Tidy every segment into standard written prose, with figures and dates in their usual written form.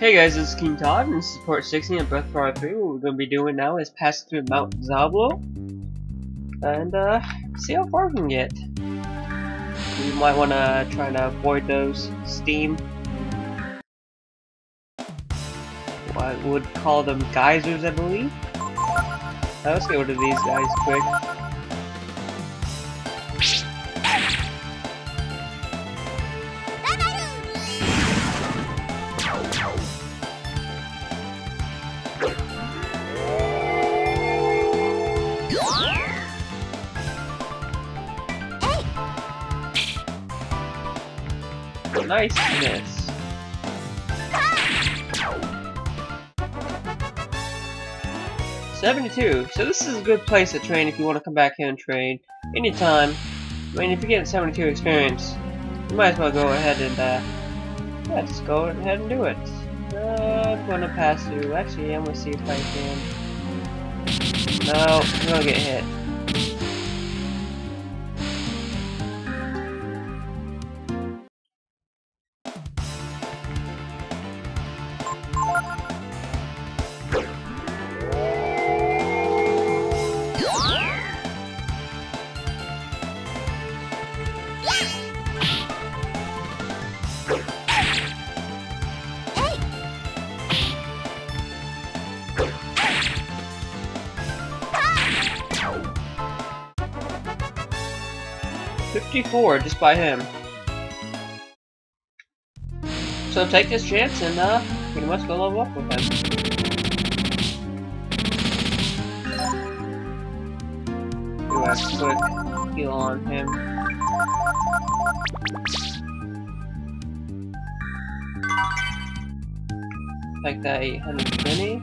Hey guys, this is King Todd, and this is part 16 of Breath of Fire 3. What we're going to be doing now is pass through Mount Zablo, and see how far we can get. We might want to try and avoid those steam. Well, I would call them geysers, I believe. Let's get rid of these guys quick. Nice miss. Ah! 72. So this is a good place to train if you want to come back here and train anytime. I mean, if you get 72 experience, you might as well go ahead and yeah, just go ahead and do it. I'm gonna pass through. Actually, I'm gonna see if I can. No, I'm gonna get hit. Just by him. So take this chance and pretty much go level up with him. Do a quick heal on him. Take that 820.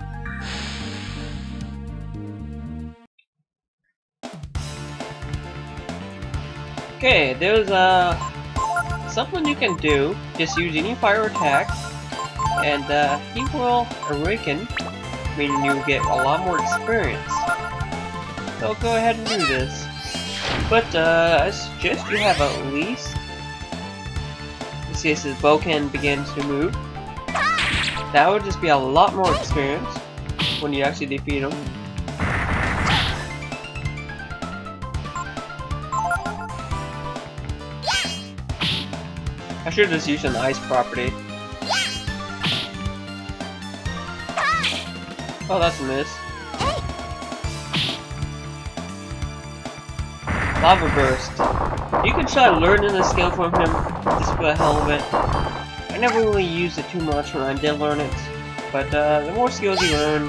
Okay, there's something you can do, just use any fire attack, and he will awaken, meaning you get a lot more experience. So go ahead and do this. But I suggest you have at least, let's see, this is Vokan begins to move. That would just be a lot more experience when you actually defeat him. I should just use an ice property. Oh, that's a miss. Lava Burst. You can try learning the skill from him just for the hell of it. I never really used it too much when I did learn it, but the more skills you learn,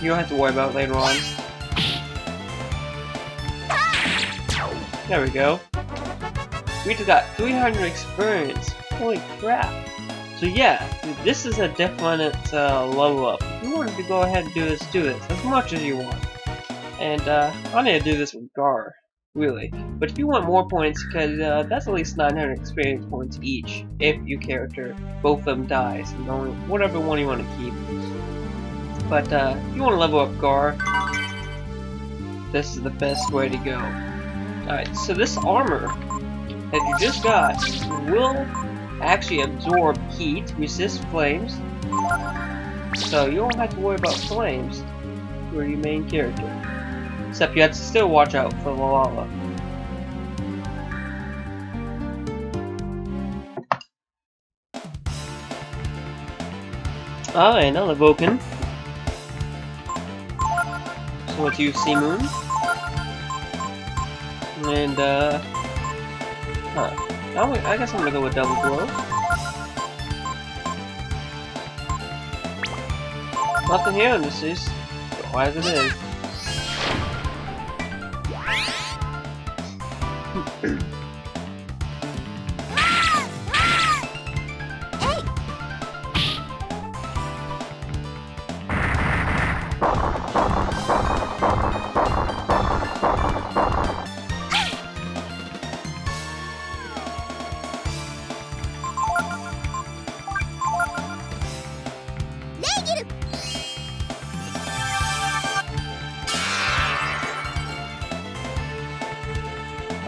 you don't have to worry about later on. There we go. We just got 300 experience. Holy crap. So yeah, this is a definite level up. If you wanted to go ahead and do this as much as you want. And I need to do this with Gar, really. But if you want more points, because that's at least 900 experience points each, if your character, both of them dies, and only whatever one you want to keep. But if you want to level up Gar, this is the best way to go. Alright, so this armor that you just got will actually absorb heat, resist flames, so you don't have to worry about flames for your main character. Except you have to still watch out for the lava. Ah, another Vulpin. So let's use Sea Moon. And huh. I guess I'm gonna go with Double Blow. Nothing here on this is why as it is.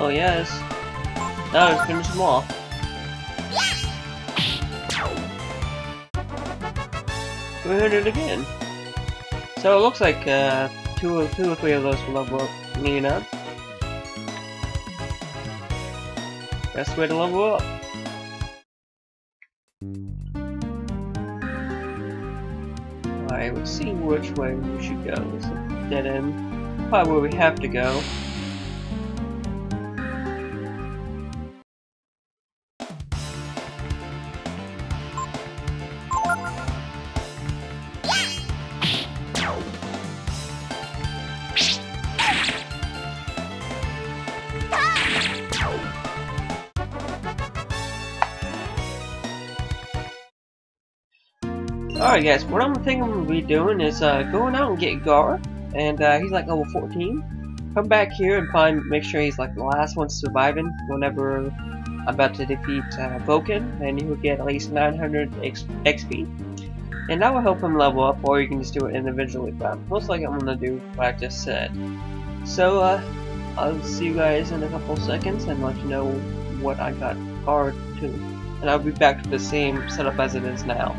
Oh yes. Now let's finish them off. We heard it again. So it looks like two or three of those will level up Nina. Best way to level up. Alright, let's see which way we should go. This is a dead end. Probably where we have to go. Alright guys, what I'm thinking I'm going to be doing is going out and get Gar, and he's like level 14. Come back here and probably make sure he's like the last one surviving whenever I'm about to defeat Vokan, and he will get at least 900 XP. And that will help him level up, or you can just do it individually, but most likely I'm going to do what I just said. So I'll see you guys in a couple seconds and let you know what I got Gar to. And I'll be back to the same setup as it is now.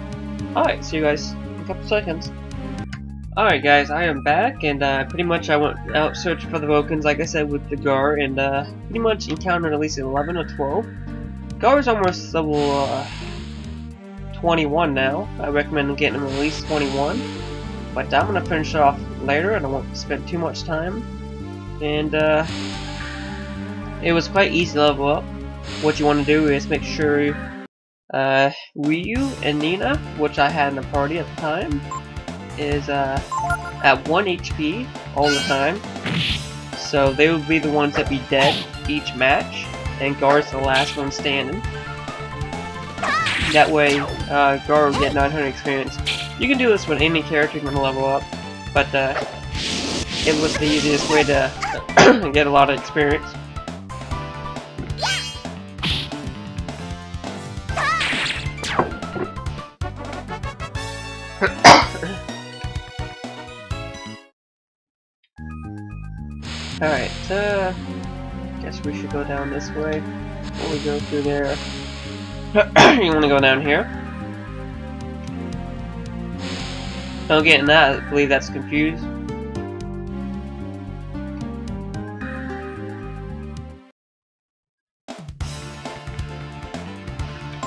Alright, see you guys in a couple seconds. Alright guys, I am back, and pretty much I went out searching for the Vulpins, like I said, with the Gar, and pretty much encountered at least 11 or 12. Gar is almost level 21 now. I recommend getting him at least 21, but I'm going to finish it off later, and I won't spend too much time. And it was quite easy to level up. What you want to do is make sure Ryu and Nina, which I had in the party at the time, is at 1 HP all the time, so they would be the ones that be dead each match, and Gar's the last one standing. That way Gar will get 900 experience. You can do this with any character you want to level up, but it was the easiest way to get a lot of experience. Alright, guess we should go down this way before we go through there. You wanna go down here? Don't get in that, I believe that's confused.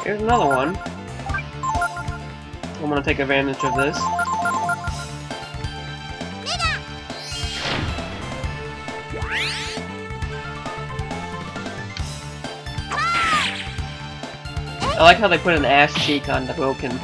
Here's another one. I'm gonna take advantage of this. I like how they put an ass cheek on the Vulpin.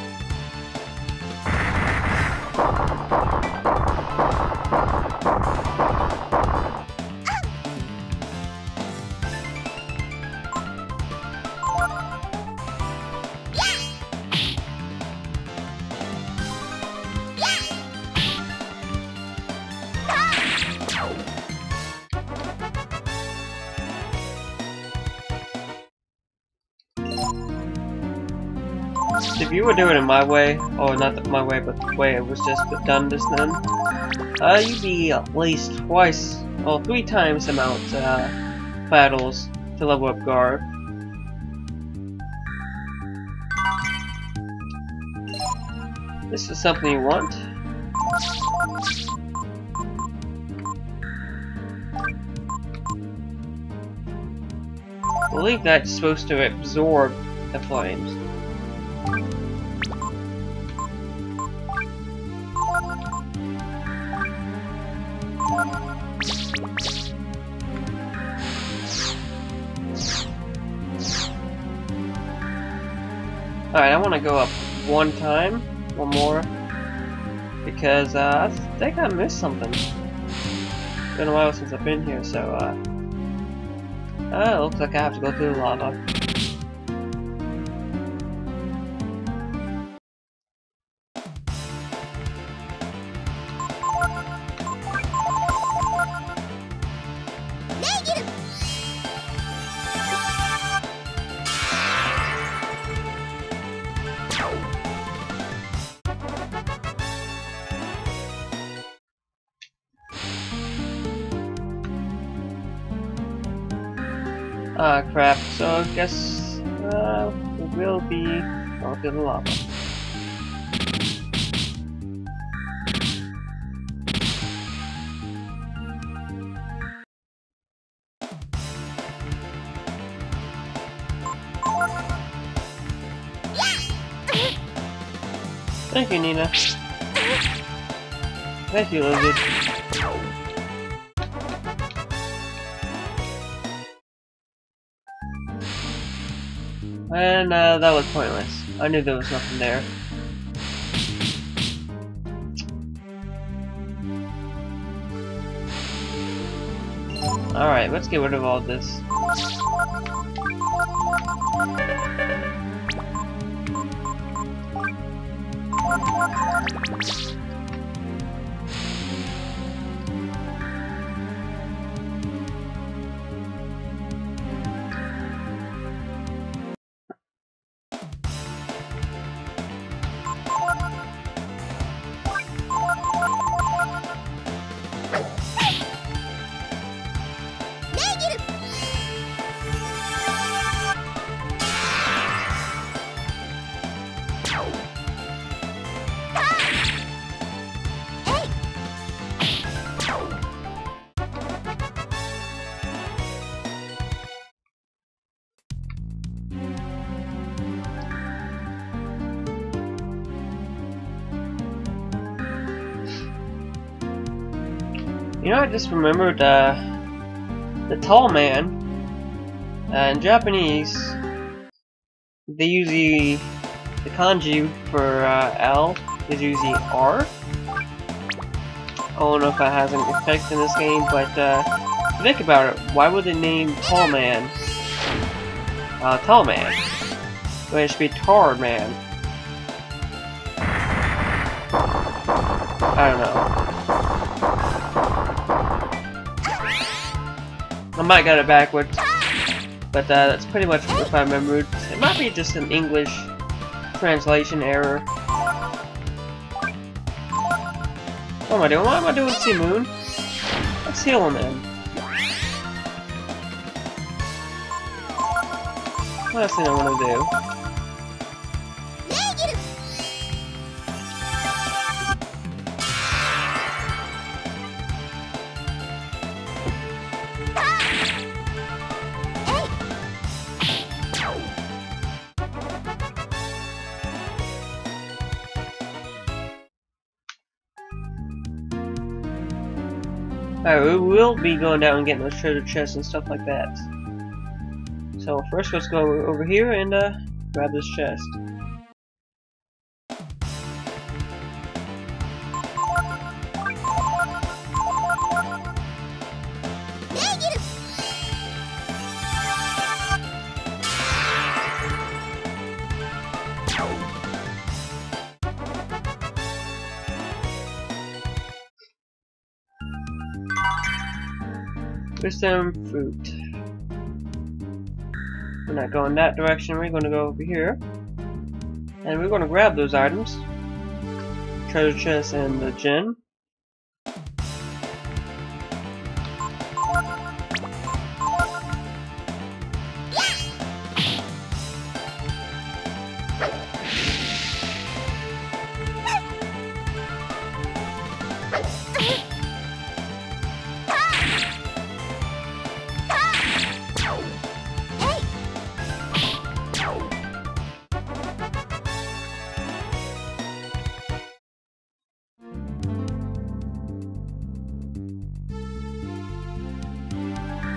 If you were doing it my way, or not my way, but the way it was just done just then, you'd be at least twice, or 3 times the amount battles to level up Gar. This is something you want. I believe that's supposed to absorb the flames. Alright, I want to go up one time, one more, because I think I missed something. It's been a while since I've been here, so it looks like I have to go through the lava. Ah, crap, so I guess we'll be off to the lava. Thank you, Nina. Thank you, Lizard. And that was pointless. I knew there was nothing there. Alright, let's get rid of all this. You know, I just remembered the Tall Man. In Japanese, they use the kanji for L is usually R. I don't know if that has an effect in this game, but think about it. Why would they name Tall Man Tall Man? Well, it should be Tar Man. I don't know. I might got it backwards, but that's pretty much what I remembered. It might be just an English translation error. What am I doing? Why am I doing Sea Moon? Let's heal him in. Last thing I want to do. Alright, we will be going down and getting those treasure chests and stuff like that. So first let's go over here and grab this chest. Some fruit. We're not going that direction, we're going to go over here. And we're going to grab those items. Treasure chest and the gem.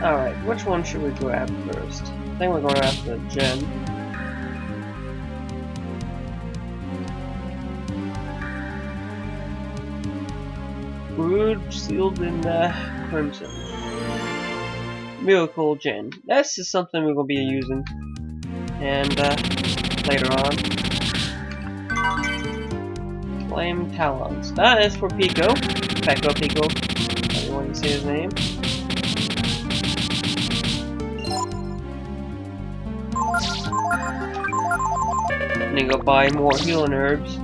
Alright, which one should we grab first? I think we're going to have the gem. Brood sealed in the Crimson Miracle gem. This is something we're going to be using. And later on. Flame Talons. That is for Pico. Pico, Pico. Everyone can say his name. I'm gonna go buy more healing herbs.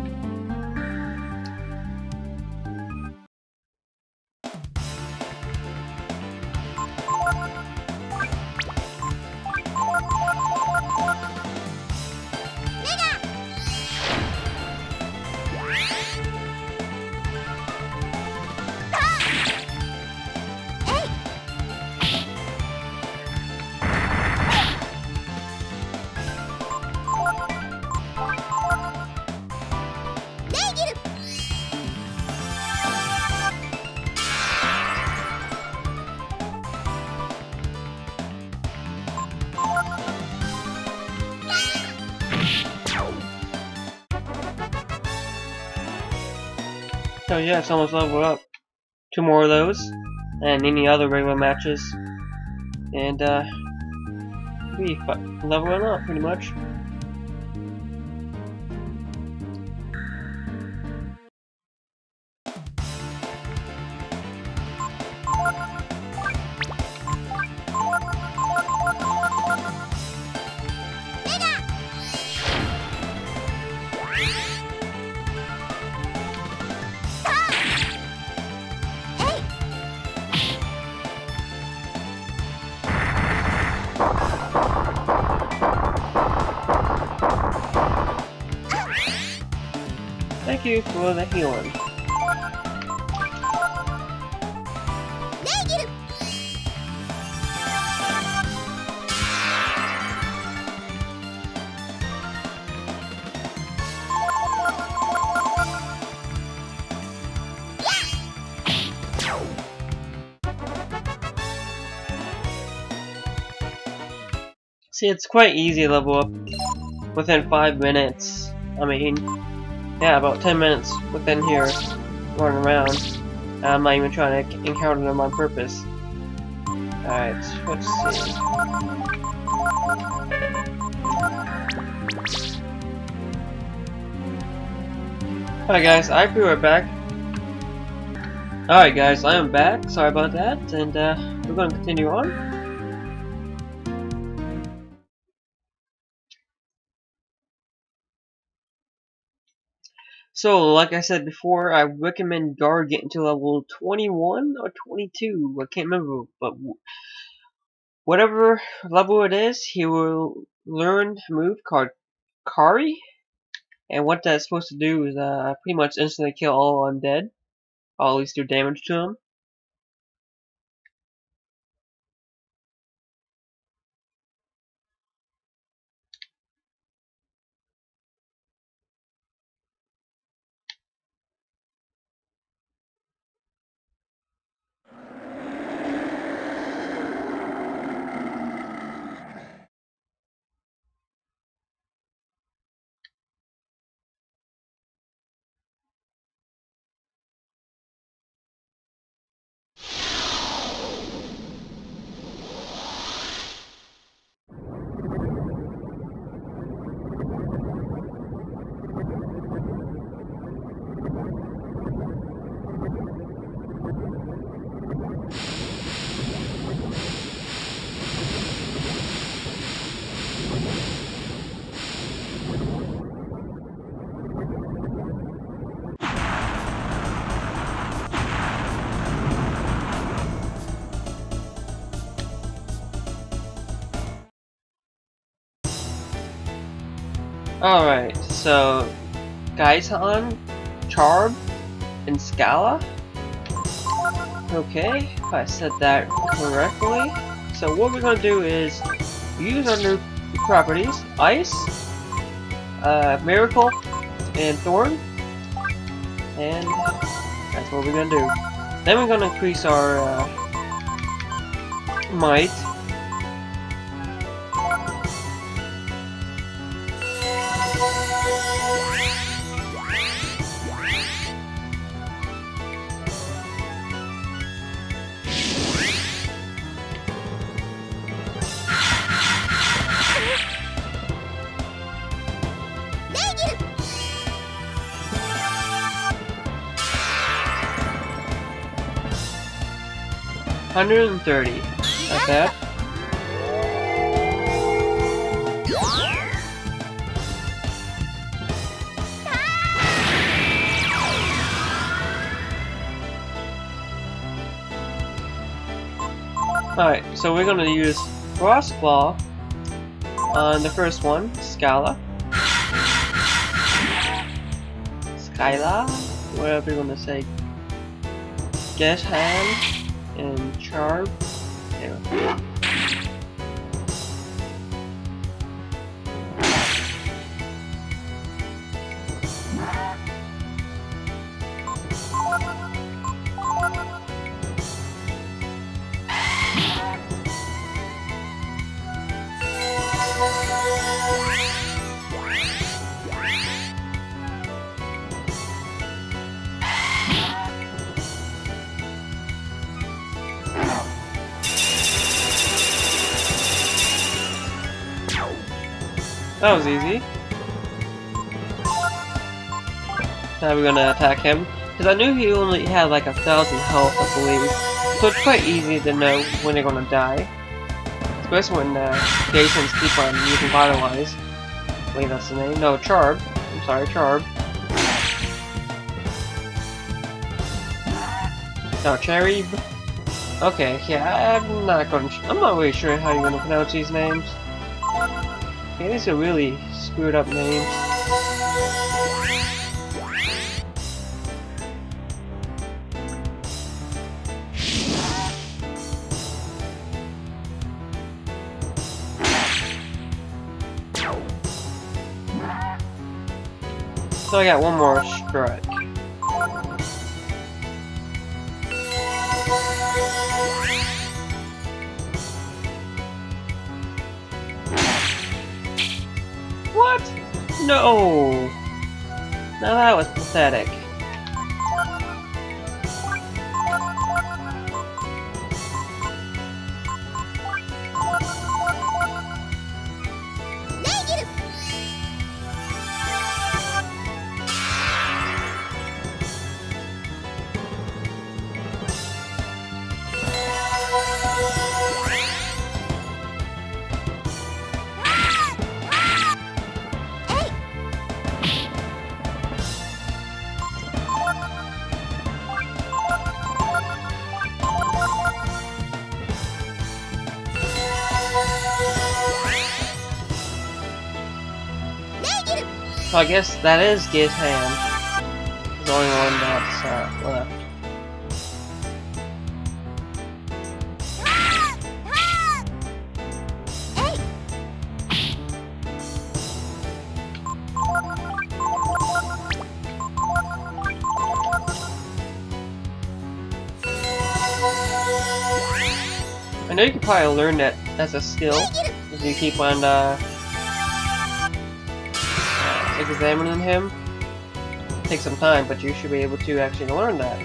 So yeah, it's almost over up. 2 more of those, and any other regular matches, and we leveling up pretty much. Thank you for the healing. Negative. See, it's quite easy to level up within 5 minutes. I mean, yeah, about 10 minutes within here, running around. I'm not even trying to encounter them on purpose. Alright, let's see. Alright guys, I feel right back. Alright guys, I am back, sorry about that, and we're going to continue on. So, like I said before, I recommend Gar getting to level 21 or 22, I can't remember, but whatever level it is, he will learn a move called Kari, and what that's supposed to do is pretty much instantly kill all undead, or at least do damage to them. Alright, so Gaizhan, Charb, and Scylla. Okay, if I said that correctly. So what we're gonna do is use our new properties, Ice, Miracle, and Thorn. And that's what we're gonna do. Then we're gonna increase our might. $130, like that. Alright, so we're gonna use Frostclaw on the first one, Scylla, whatever you want to say, Git Hand, and Charb. There we go. That was easy. Now we're gonna attack him, because I knew he only had like 1,000 health, I believe. So it's quite easy to know when they're gonna die. Especially when Gaizhan's keep on using Vitalize. Wait, that's the name? No, Charb. I'm sorry, Charb. No, Cherry. Okay, yeah, I'm not really sure how you're gonna pronounce these names. Yeah, these are really screwed up names. So I got one more strike. What? No! Now that was pathetic. So I guess that is Git Hand. There's only one that's left. I know you can probably learn that as a skill if you keep on examining him. It'll take some time, but you should be able to actually learn that.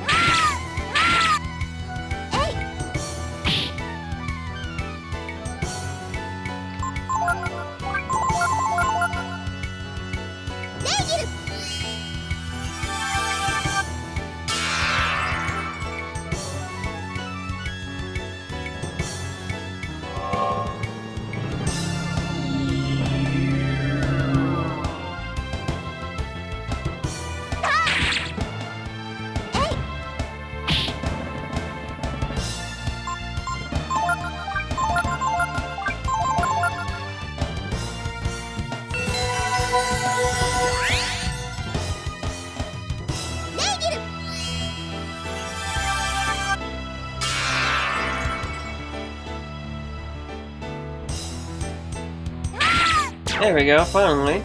There we go, finally.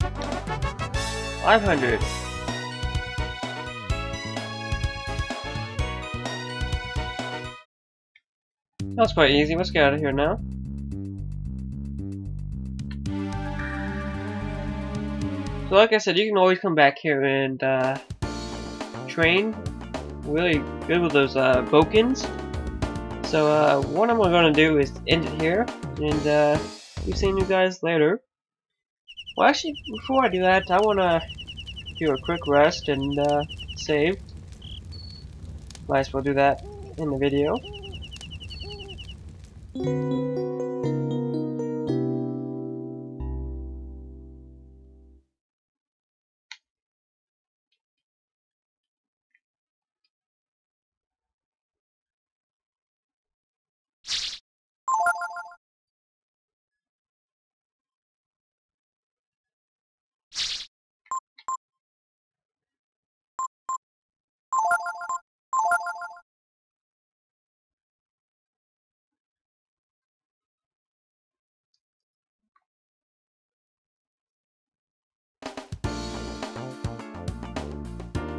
500. That's quite easy, let's get out of here now. So like I said, you can always come back here and train. Really good with those Vokans. So what I'm going to do is end it here, and we'll see you guys later. Well, actually, before I do that, I want to do a quick rest and save. Might as well do that in the video.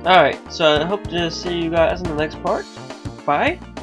Alright, so I hope to see you guys in the next part. Bye!